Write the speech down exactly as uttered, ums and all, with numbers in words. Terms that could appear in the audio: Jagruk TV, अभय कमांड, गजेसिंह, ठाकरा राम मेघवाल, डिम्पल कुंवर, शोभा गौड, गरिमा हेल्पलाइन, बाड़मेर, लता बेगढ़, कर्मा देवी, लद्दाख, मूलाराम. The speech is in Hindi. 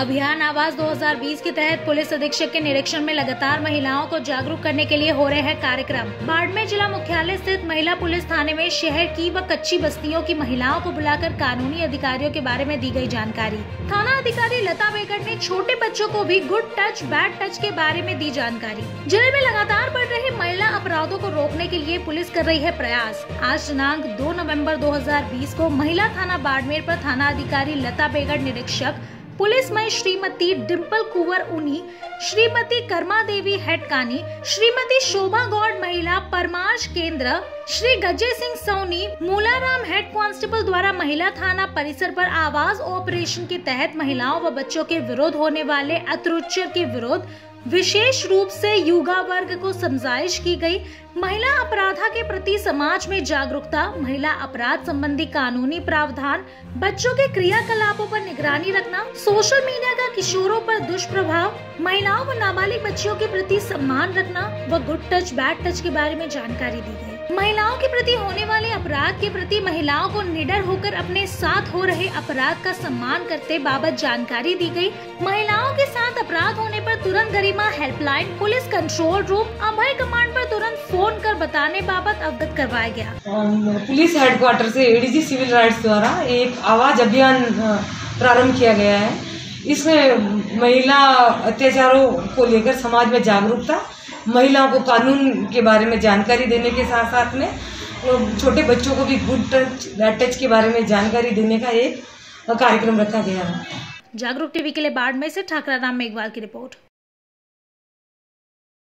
अभियान आवाज दो हज़ार बीस के तहत पुलिस अधीक्षक के निरीक्षण में लगातार महिलाओं को जागरूक करने के लिए हो रहे हैं कार्यक्रम। बाड़मेर जिला मुख्यालय स्थित महिला पुलिस थाने में शहर की व कच्ची बस्तियों की महिलाओं को बुलाकर कानूनी अधिकारियों के बारे में दी गई जानकारी। थाना अधिकारी लता बेगढ़ ने छोटे बच्चों को भी गुड टच बैड टच के बारे में दी जानकारी। जिले में लगातार बढ़ रहे महिला अपराधों को रोकने के लिए पुलिस कर रही है प्रयास। आज दिनांक दो नवंबर दो हज़ार बीस को महिला थाना बाड़मेर पर थाना अधिकारी लता बेगढ़ निरीक्षक पुलिस में श्रीमती डिम्पल कुंवर उन्हीं, श्रीमती कर्मा देवी हेडकानी, श्रीमती शोभा गौड महिला परमार्श केंद्र, श्री गजेसिंह सौनी मूलाराम हेड कांस्टेबल द्वारा महिला थाना परिसर पर आवाज ऑपरेशन के तहत महिलाओं व बच्चों के विरोध होने वाले अत्याचार के विरोध विशेष रूप से युवा वर्ग को समझाइश की गई। महिला अपराध के प्रति समाज में जागरूकता, महिला अपराध संबंधी कानूनी प्रावधान, बच्चों के क्रियाकलापों पर निगरानी रखना, सोशल मीडिया का किशोरों पर दुष्प्रभाव, महिलाओं व नाबालिग बच्चियों के प्रति सम्मान रखना व गुड टच बैड टच के बारे में जानकारी दी गई। महिलाओं के प्रति होने वाले अपराध के प्रति महिलाओं को निडर होकर अपने साथ हो रहे अपराध का सम्मान करते बाबत जानकारी दी गई। महिलाओं के साथ अपराध होने पर तुरंत गरिमा हेल्पलाइन, police control room, अभय कमांड पर तुरंत फोन कर बताने बाबत अवगत करवाया गया। पुलिस हेडक्वार्टर से एडीजी सिविल राइट्स द्वारा एक आवाज अभियान प्रारंभ किया गया है। इसमें महिला अत्याचारों को लेकर समाज में जागरूकता, महिलाओं को कानून के बारे में जानकारी देने के साथ साथ में छोटे बच्चों को भी गुड टच बैड टच के बारे में जानकारी देने का एक कार्यक्रम रखा गया है। जागरूक टीवी के लिए बाड़मेर से ठाकरा राम मेघवाल की रिपोर्ट।